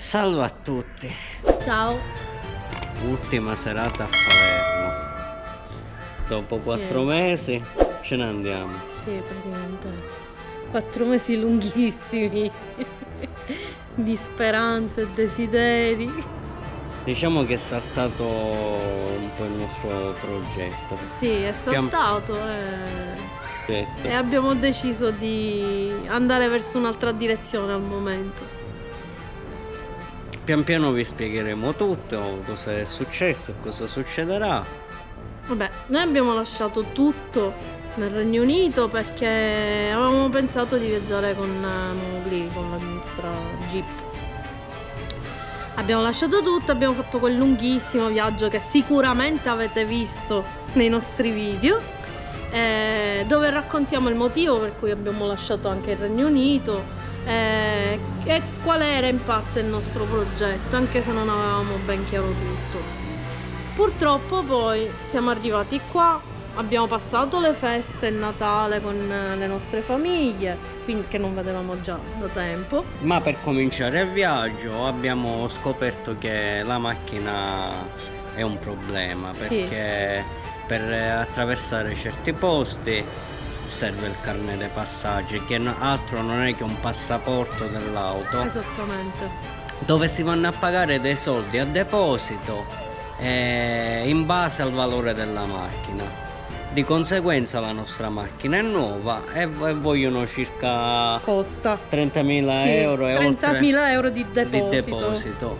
Salve a tutti. Ciao. Ultima serata a Palermo. Dopo 4 mesi ce ne andiamo. Sì, praticamente 4 mesi lunghissimi di speranze e desideri. Diciamo che è saltato un po' il nostro progetto. Sì, è saltato e abbiamo deciso di andare verso un'altra direzione al momento. Pian piano vi spiegheremo tutto, cosa è successo e cosa succederà. Vabbè, noi abbiamo lasciato tutto nel Regno Unito perché avevamo pensato di viaggiare con Mogli, con la nostra Jeep. Abbiamo lasciato tutto, abbiamo fatto quel lunghissimo viaggio che sicuramente avete visto nei nostri video, dove raccontiamo il motivo per cui abbiamo lasciato anche il Regno Unito. E qual era in parte il nostro progetto, anche se non avevamo ben chiaro tutto. Purtroppo poi siamo arrivati qua, abbiamo passato le feste, il Natale con le nostre famiglie, quindi, che non vedevamo già da tempo. Ma per cominciare il viaggio abbiamo scoperto che la macchina è un problema, perché per attraversare certi posti serve il carnet dei passaggi, che altro non è che un passaporto dell'auto. Esattamente. Dove si vanno a pagare dei soldi a deposito in base al valore della macchina. Di conseguenza la nostra macchina è nuova e vogliono circa 30.000 euro e 30.000 euro di deposito.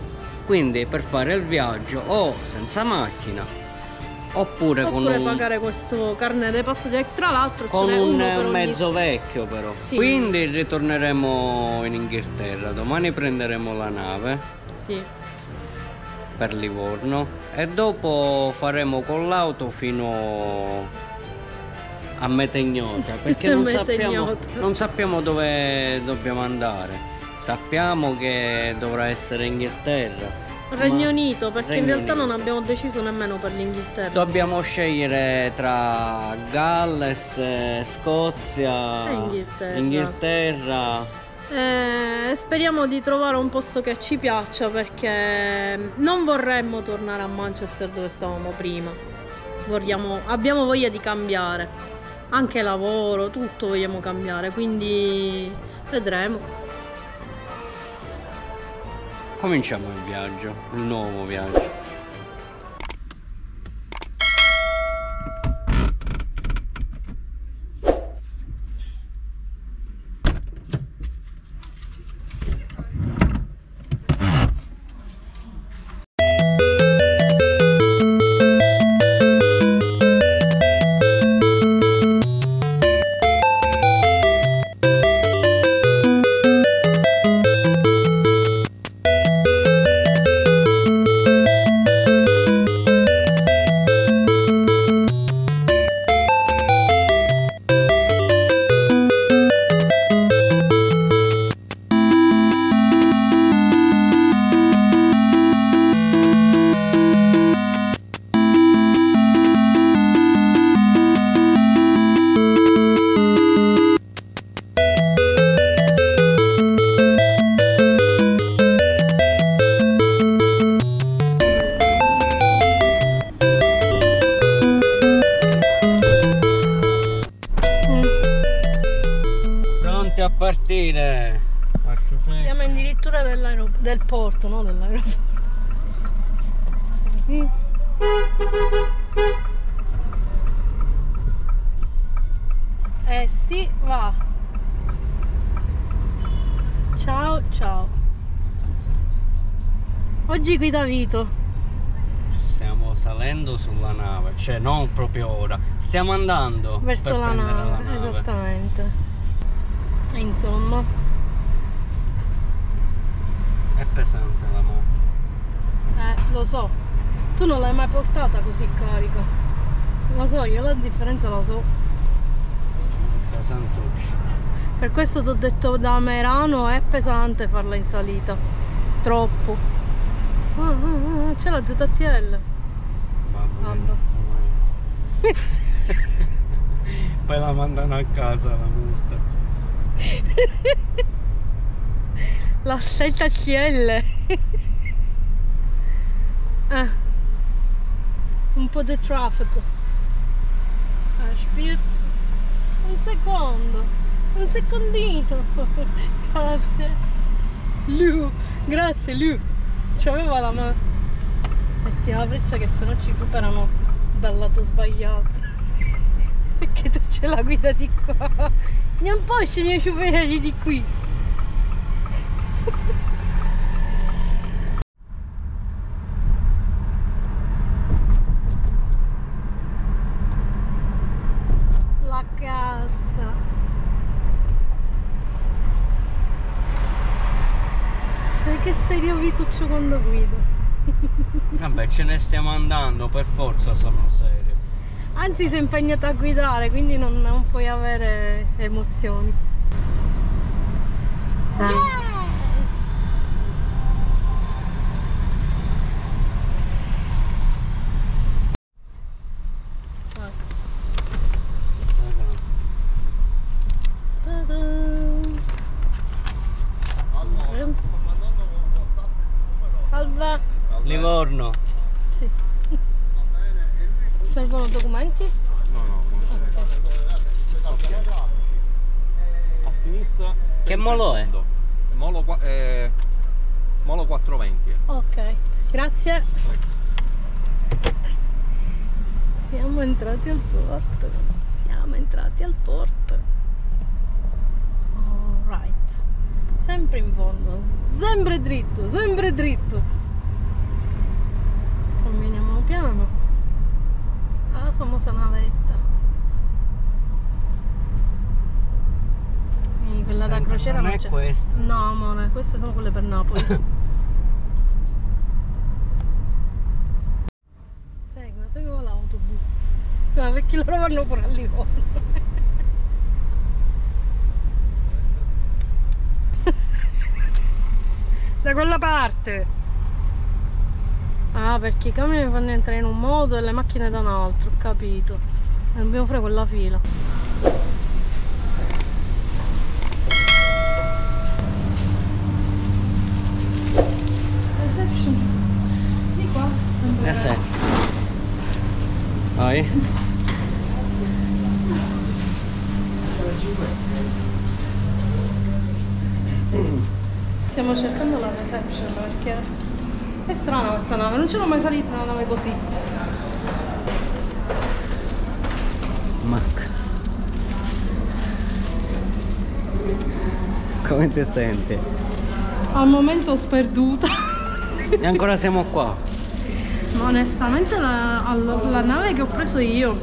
Quindi per fare il viaggio o senza macchina Oppure con pagare questo carnet dei passaggi, e tra l'altro con un mezzo vecchio però. Sì. Quindi ritorneremo in Inghilterra, domani prenderemo la nave per Livorno e dopo faremo con l'auto fino a meta ignota, perché non sappiamo dove dobbiamo andare. Sappiamo che dovrà essere Inghilterra, Regno Unito, perché in realtà non abbiamo deciso nemmeno per l'Inghilterra. Dobbiamo scegliere tra Galles, Scozia e Inghilterra. Speriamo di trovare un posto che ci piaccia, perché non vorremmo tornare a Manchester dove stavamo prima. Abbiamo voglia di cambiare, anche lavoro, tutto vogliamo cambiare, quindi vedremo. Cominciamo il viaggio, il nuovo viaggio. A partire siamo in dirittura del porto, no? Dell'aeroporto. Eh sì, va. Ciao, ciao. Oggi guida Vito. Stiamo salendo sulla nave, cioè non proprio ora. Stiamo andando verso la nave. Esattamente. Insomma, è pesante la macchina. Lo so, tu non l'hai mai portata così carica. Lo so, io la differenza la so. Pesantuccia. Per questo ti ho detto da Merano è pesante farla in salita. Troppo. C'è la ZTL. Vabbè. Poi la mandano a casa la multa. La ZTL Un po' di traffico. Aspetta un secondino. Grazie Lu, grazie Lu, c'aveva la mano. Metti la freccia che sennò ci superano dal lato sbagliato, perché tu c'è la guida di qua, non posso ne superare di qui. Quando guido vabbè, ce ne stiamo andando per forza, sono serio. Anzi, sei impegnato a guidare, quindi non puoi avere emozioni. Yes. Livorno. Sì. Servono documenti? No, okay. A sinistra. Che molo è? Molo 420. Ok, grazie. Siamo entrati al porto. Alright. Sempre in fondo. Sempre dritto, Camminiamo piano alla famosa navetta, quella da crociera non è questa. No amore, queste sono quelle per Napoli. Seguo l'autobus, perché loro vanno pure a Livorno. Da quella parte. Ah, perché i camion fanno entrare in un modo e le macchine da un altro, ho capito. E dobbiamo fare quella fila. Reception. Di qua. Reception. Vai. Stiamo cercando la reception perché... è strana questa nave, non c'ero mai salita una nave così. Mac, come ti senti? Al momento sperduta. E ancora siamo qua. Ma onestamente la nave che ho preso io,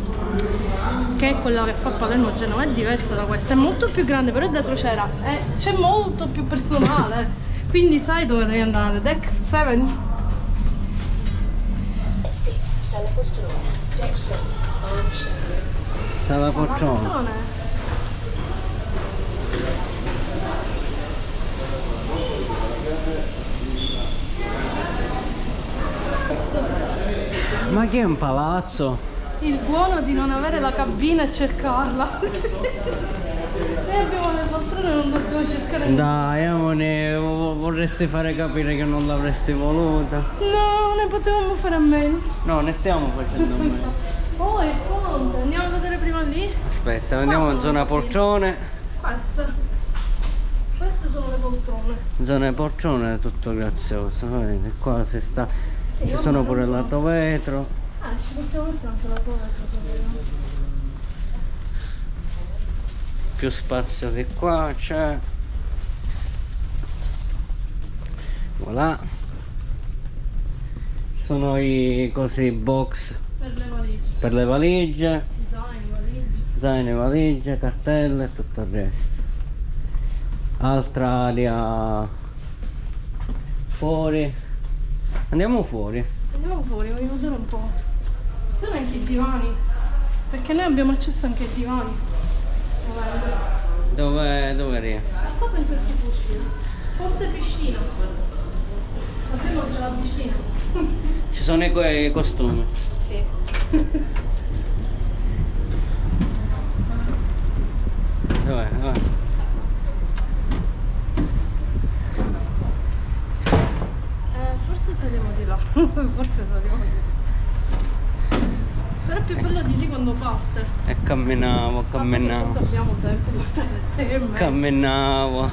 che è quella che fa Palermo Genova, è diversa da questa, è molto più grande, però è da crociera, c'è molto più personale. Quindi sai dove devi andare, deck 7. Sala porcione. Ma che è un palazzo? Il buono di non avere la cabina e cercarla. Noi abbiamo le poltrone, non dobbiamo cercare. Dai amore, vorresti fare capire che non l'avresti voluta. No, ne potevamo fare a meno. No, ne stiamo facendo a meno. Oh, il ponte, andiamo a vedere prima lì. Aspetta, andiamo in zona porcione. Queste sono le poltrone. Zona porcione è tutto grazioso, vedete, qua si sta. Sì, ci sono pure il lato vetro. Ah, ci possiamo mettere anche il lato vetro. Più spazio che qua c'è. Voilà. Sono i così box per le valigie, zaini, valigie, cartelle e tutto il resto. Altra area fuori. Andiamo fuori, voglio vedere un po'. Ci sono anche i divani, perché noi abbiamo accesso anche ai divani. Dove eri? Qua penso che si può uscire. Porta piscina. Sapevo che c'è la piscina. Ci sono i costumi. Sì. Dov'è? forte. E camminavo. Abbiamo tempo di portare insieme. Camminavo.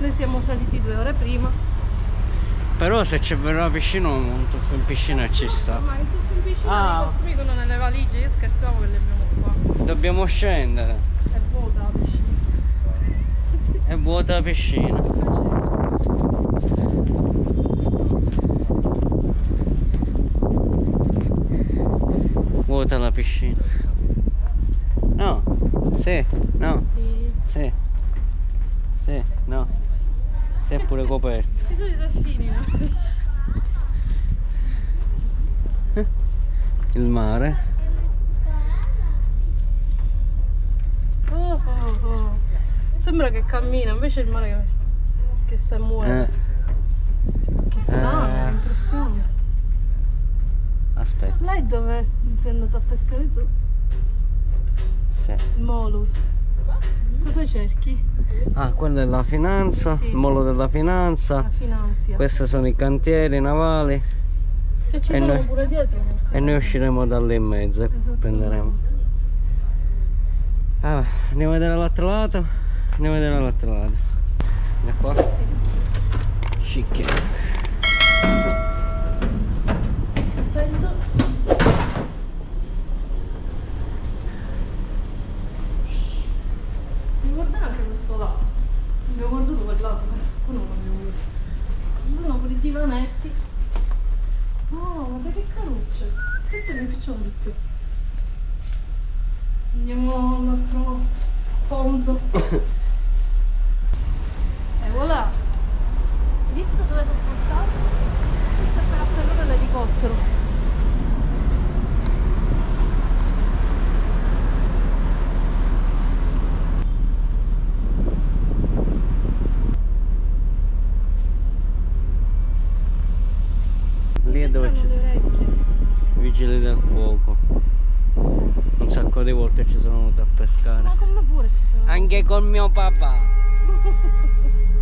Noi siamo saliti 2 ore prima. Però se c'è una piscina, un tuffo in piscina ci sta. Ma il tuffo in piscina li costruiscono nelle valigie, io scherzavo che le abbiamo qua. Dobbiamo scendere. È vuota la piscina. È vuota la piscina. Vuota la piscina. No. Sì. No. Sì. Sì. No. Sì, è pure coperta. Ci sono i delfini nella piscina. Il mare. Oh. Sembra che cammina, invece il mare che sta muovendo. Che strano, che impressione. Aspetta. Lei dove sei andato a pescare tu? Sì. Molus. Cosa cerchi? Ah, quella è la finanza, sì. Il molo della finanza. La finanzia. Questi sono i cantieri navali. Che ci sono pure dietro. E noi usciremo da lì in mezzo e prenderemo. Ah, andiamo a vedere l'altro lato. Andiamo a vedere l'altro lato. Da qua? Sì. Cicchia. Divanetti. Oh, guarda che carucce. Queste mi piacciono di più. Andiamo all'altro fondo. E voilà. Visto dove ti ho portato? Questa è la ferrata dell'elicottero. Dove ci sono vigili del fuoco, un sacco di volte ci sono venuti a pescare, ma con me pure ci sono anche con mio papà.